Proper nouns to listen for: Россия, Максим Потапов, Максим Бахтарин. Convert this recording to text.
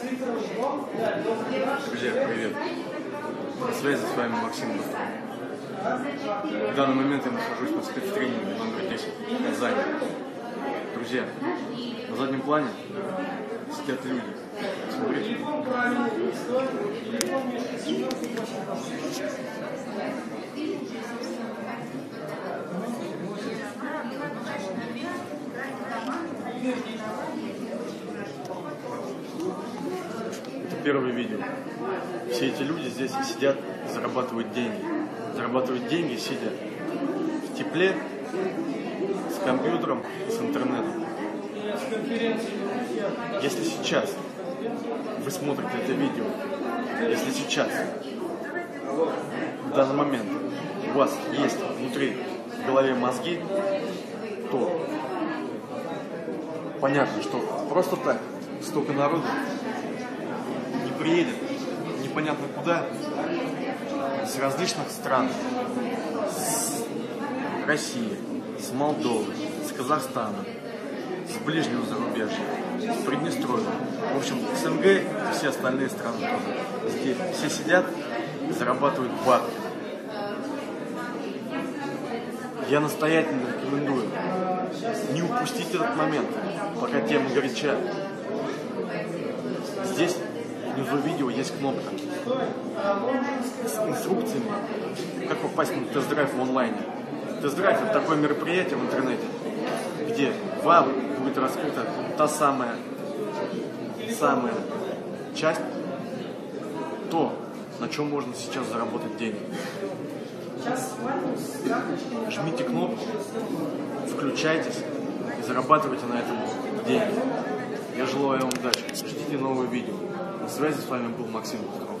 Друзья, привет. На связи с вами Максим Бахтарин. В данный момент я нахожусь на спецтренинге номер 10 в Казани. Друзья, на заднем плане сидят люди. Смотрите. Первое видео. Все эти люди здесь сидят, зарабатывают деньги. Зарабатывают деньги, сидя в тепле, с компьютером и с интернетом. Если сейчас вы смотрите это видео, если сейчас, в данный момент, у вас есть внутри в голове мозги, то понятно, что просто так столько народу не приедет, непонятно куда, с различных стран, с России, с Молдовы, с Казахстана, с ближнего зарубежья, с Приднестровья, в общем, СНГ и все остальные страны тоже. Здесь все сидят и зарабатывают бабки. Я настоятельно рекомендую не упустить этот момент, пока тема горяча. Здесь внизу видео есть кнопка с инструкциями, как попасть на тест-драйв в онлайне. Тест-драйв — это такое мероприятие в интернете, где вам будет раскрыта та самая часть, то, на чем можно сейчас заработать деньги. Жмите кнопку, включайтесь и зарабатывайте на этом деньги. Я желаю вам удачи. Ждите новые видео. На связи с вами был Максим Потапов.